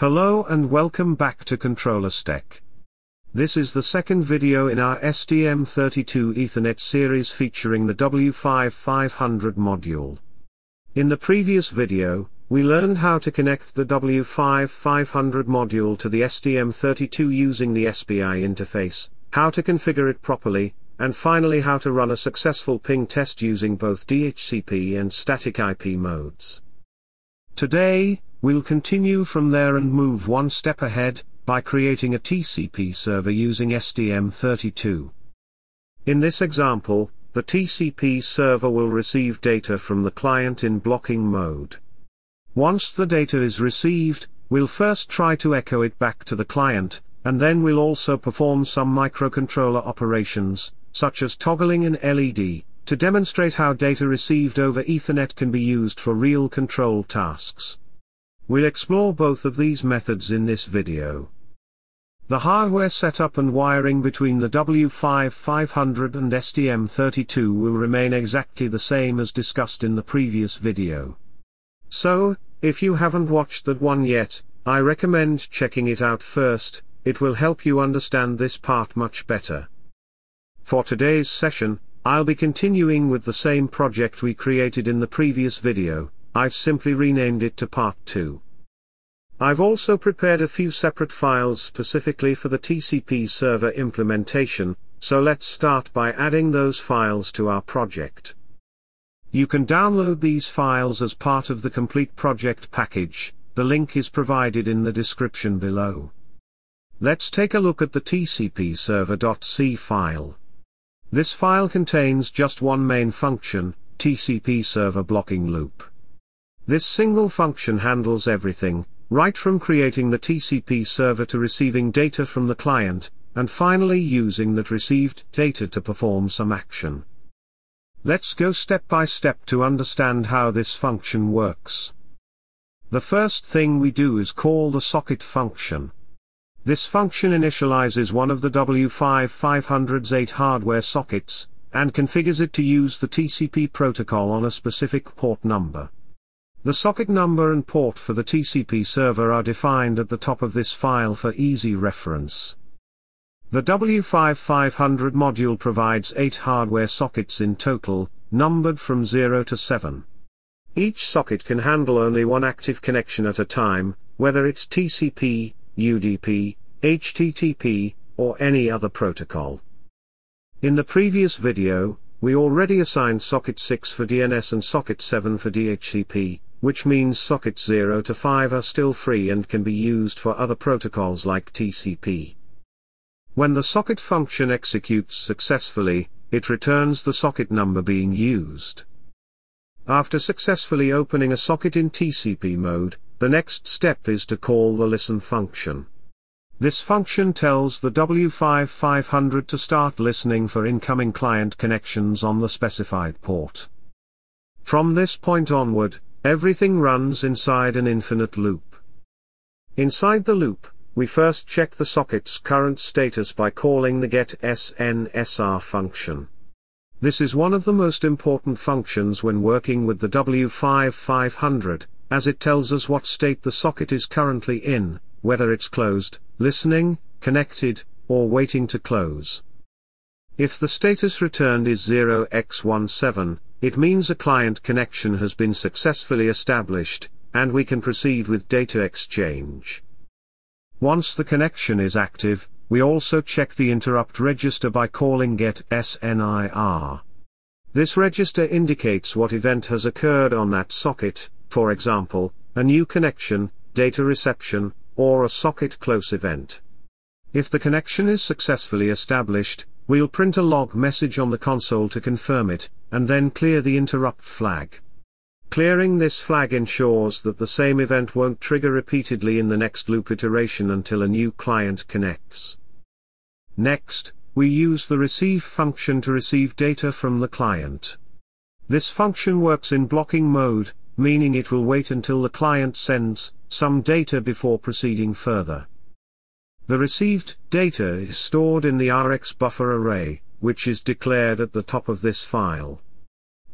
Hello and welcome back to Controllerstech. This is the second video in our STM32 Ethernet series featuring the W5500 module. In the previous video, we learned how to connect the W5500 module to the STM32 using the SPI interface, how to configure it properly, and finally how to run a successful ping test using both DHCP and static IP modes. Today, we'll continue from there and move one step ahead, by creating a TCP server using STM32. In this example, the TCP server will receive data from the client in blocking mode. Once the data is received, we'll first try to echo it back to the client, and then we'll also perform some microcontroller operations, such as toggling an LED, to demonstrate how data received over Ethernet can be used for real control tasks. We'll explore both of these methods in this video. The hardware setup and wiring between the W5500 and STM32 will remain exactly the same as discussed in the previous video. So, if you haven't watched that one yet, I recommend checking it out first, it will help you understand this part much better. For today's session, I'll be continuing with the same project we created in the previous video. I've simply renamed it to Part 2. I've also prepared a few separate files specifically for the TCP server implementation, so let's start by adding those files to our project. You can download these files as part of the complete project package, the link is provided in the description below. Let's take a look at the tcpserver.c file. This file contains just one main function, TCP server blocking loop. This single function handles everything, right from creating the TCP server to receiving data from the client, and finally using that received data to perform some action. Let's go step by step to understand how this function works. The first thing we do is call the socket function. This function initializes one of the W5500's 8 hardware sockets, and configures it to use the TCP protocol on a specific port number. The socket number and port for the TCP server are defined at the top of this file for easy reference. The W5500 module provides 8 hardware sockets in total, numbered from 0 to 7. Each socket can handle only one active connection at a time, whether it's TCP, UDP, HTTP, or any other protocol. In the previous video, we already assigned socket 6 for DNS and socket 7 for DHCP, which means sockets 0 to 5 are still free and can be used for other protocols like TCP. When the socket function executes successfully, it returns the socket number being used. After successfully opening a socket in TCP mode, the next step is to call the listen function. This function tells the W5500 to start listening for incoming client connections on the specified port. From this point onward, everything runs inside an infinite loop. Inside the loop, we first check the socket's current status by calling the get SNSR function. This is one of the most important functions when working with the W5500, as it tells us what state the socket is currently in, whether it's closed, listening, connected, or waiting to close. If the status returned is 0x17, it means a client connection has been successfully established, and we can proceed with data exchange. Once the connection is active, we also check the interrupt register by calling get SNIR. This register indicates what event has occurred on that socket, for example, a new connection, data reception, or a socket close event. If the connection is successfully established, we'll print a log message on the console to confirm it, and then clear the interrupt flag. Clearing this flag ensures that the same event won't trigger repeatedly in the next loop iteration until a new client connects. Next, we use the receive function to receive data from the client. This function works in blocking mode, meaning it will wait until the client sends some data before proceeding further. The received data is stored in the RxBuffer array, which is declared at the top of this file.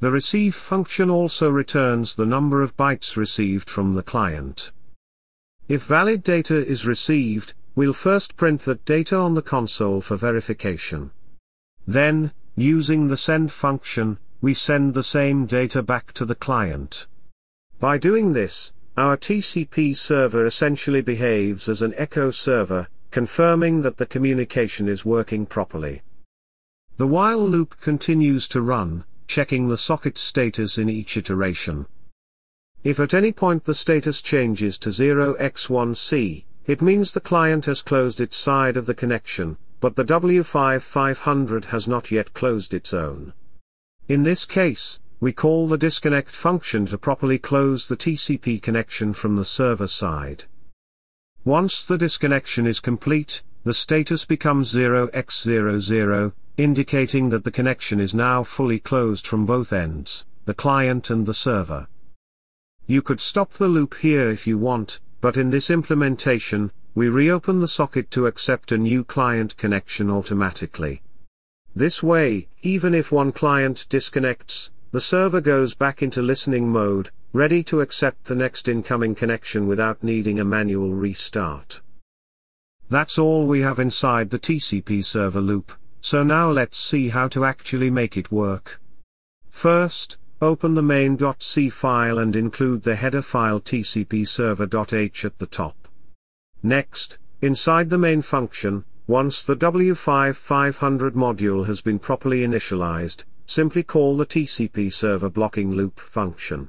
The receive function also returns the number of bytes received from the client. If valid data is received, we'll first print that data on the console for verification. Then, using the send function, we send the same data back to the client. By doing this, our TCP server essentially behaves as an echo server, confirming that the communication is working properly. The while loop continues to run, checking the socket status in each iteration. If at any point the status changes to 0x1c, it means the client has closed its side of the connection, but the W5500 has not yet closed its own. In this case, we call the disconnect function to properly close the TCP connection from the server side. Once the disconnection is complete, the status becomes 0x00, indicating that the connection is now fully closed from both ends, the client and the server. You could stop the loop here if you want, but in this implementation, we reopen the socket to accept a new client connection automatically. This way, even if one client disconnects, the server goes back into listening mode, ready to accept the next incoming connection without needing a manual restart. That's all we have inside the TCP server loop, so now let's see how to actually make it work. First, open the main.c file and include the header file tcpserver.h at the top. Next, inside the main function, once the W5500 module has been properly initialized, simply call the TCP server blocking loop function.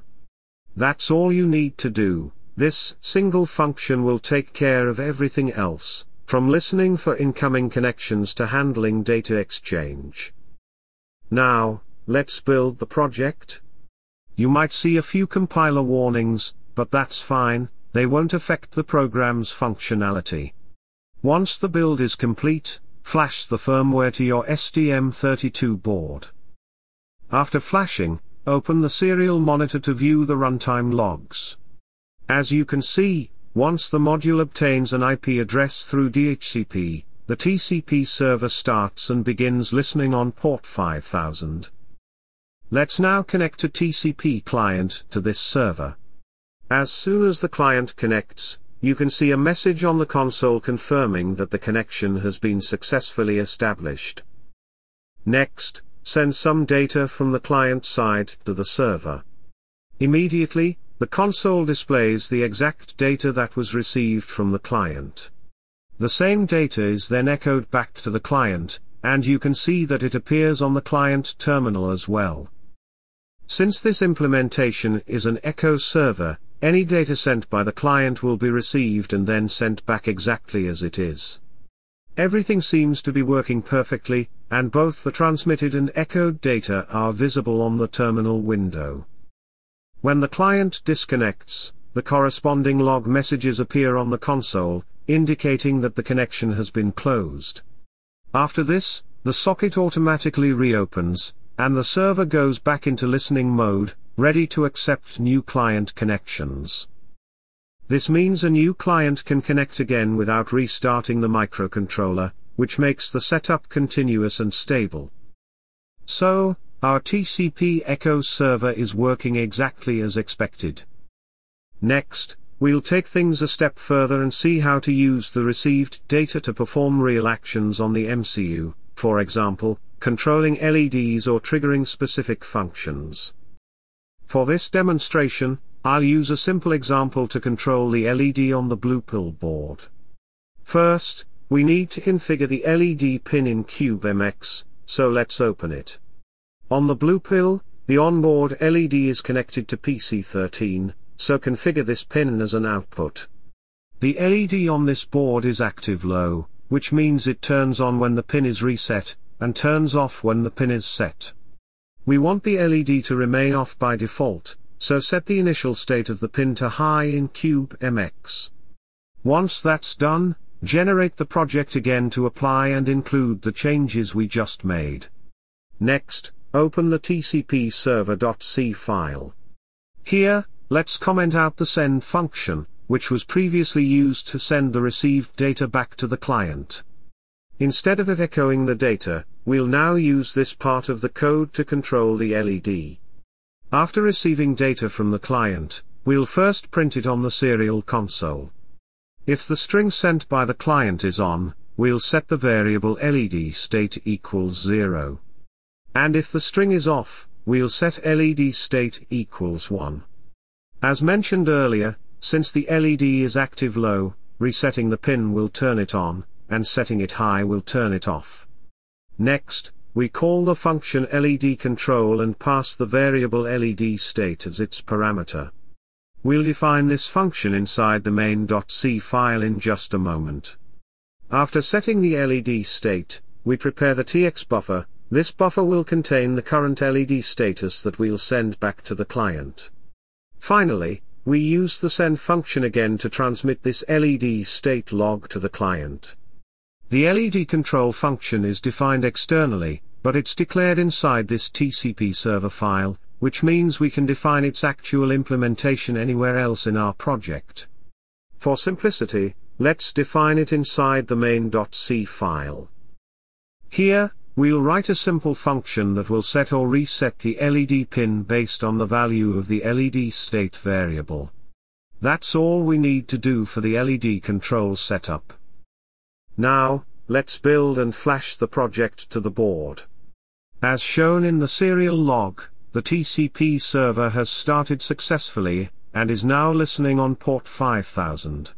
That's all you need to do. This single function will take care of everything else, from listening for incoming connections to handling data exchange. Now, let's build the project. You might see a few compiler warnings, but that's fine, they won't affect the program's functionality. Once the build is complete, flash the firmware to your STM32 board. After flashing, open the serial monitor to view the runtime logs. As you can see, once the module obtains an IP address through DHCP, the TCP server starts and begins listening on port 5000. Let's now connect a TCP client to this server. As soon as the client connects, you can see a message on the console confirming that the connection has been successfully established. Next, send some data from the client side to the server. Immediately, the console displays the exact data that was received from the client. The same data is then echoed back to the client, and you can see that it appears on the client terminal as well. Since this implementation is an echo server, any data sent by the client will be received and then sent back exactly as it is. Everything seems to be working perfectly, and both the transmitted and echoed data are visible on the terminal window. When the client disconnects, the corresponding log messages appear on the console, indicating that the connection has been closed. After this, the socket automatically reopens, and the server goes back into listening mode, ready to accept new client connections. This means a new client can connect again without restarting the microcontroller, which makes the setup continuous and stable. So, our TCP echo server is working exactly as expected. Next, we'll take things a step further and see how to use the received data to perform real actions on the MCU, for example, controlling LEDs or triggering specific functions. For this demonstration, I'll use a simple example to control the LED on the Blue Pill board. First, we need to configure the LED pin in CubeMX, so let's open it. On the Blue Pill, the onboard LED is connected to PC13, so configure this pin as an output. The LED on this board is active low, which means it turns on when the pin is reset, and turns off when the pin is set. We want the LED to remain off by default, so set the initial state of the pin to high in CubeMX. Once that's done, generate the project again to apply and include the changes we just made. Next, open the tcpserver.c file. Here, let's comment out the send function, which was previously used to send the received data back to the client. Instead of echoing the data, we'll now use this part of the code to control the LED. After receiving data from the client, we'll first print it on the serial console. If the string sent by the client is on, we'll set the variable LED state equals 0. And if the string is off, we'll set LED state equals 1. As mentioned earlier, since the LED is active low, resetting the pin will turn it on, and setting it high will turn it off. Next, we call the function ledControl and pass the variable LED state as its parameter. We'll define this function inside the main.c file in just a moment. After setting the LED state, we prepare the TX buffer. This buffer will contain the current LED status that we'll send back to the client. Finally, we use the send function again to transmit this LED state log to the client. The LED control function is defined externally, but it's declared inside this TCP server file, which means we can define its actual implementation anywhere else in our project. For simplicity, let's define it inside the main.c file. Here, we'll write a simple function that will set or reset the LED pin based on the value of the LED state variable. That's all we need to do for the LED control setup. Now, let's build and flash the project to the board. As shown in the serial log, the TCP server has started successfully, and is now listening on port 5000.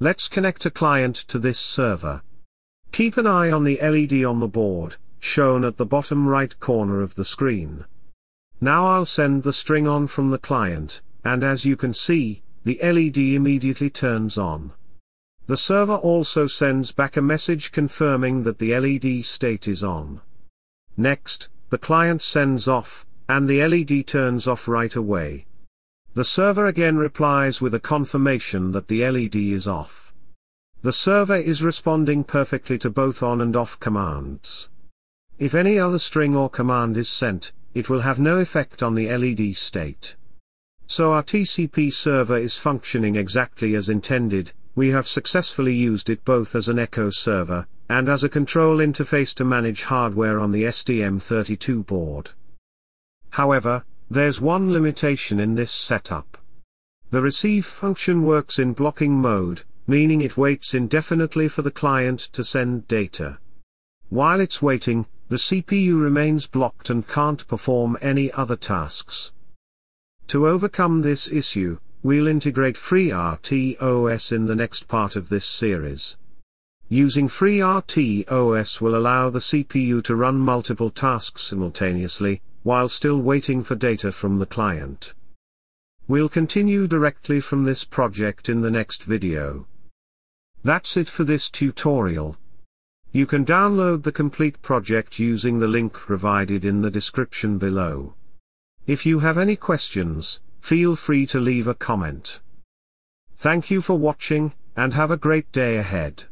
Let's connect a client to this server. Keep an eye on the LED on the board, shown at the bottom right corner of the screen. Now I'll send the string on from the client, and as you can see, the LED immediately turns on. The server also sends back a message confirming that the LED state is on. Next, the client sends off, and the LED turns off right away. The server again replies with a confirmation that the LED is off. The server is responding perfectly to both on and off commands. If any other string or command is sent, it will have no effect on the LED state. So our TCP server is functioning exactly as intended. We have successfully used it both as an echo server, and as a control interface to manage hardware on the STM32 board. However, there's one limitation in this setup. The receive function works in blocking mode, meaning it waits indefinitely for the client to send data. While it's waiting, the CPU remains blocked and can't perform any other tasks. To overcome this issue, we'll integrate FreeRTOS in the next part of this series. Using FreeRTOS will allow the CPU to run multiple tasks simultaneously, while still waiting for data from the client. We'll continue directly from this project in the next video. That's it for this tutorial. You can download the complete project using the link provided in the description below. If you have any questions, feel free to leave a comment. Thank you for watching, and have a great day ahead.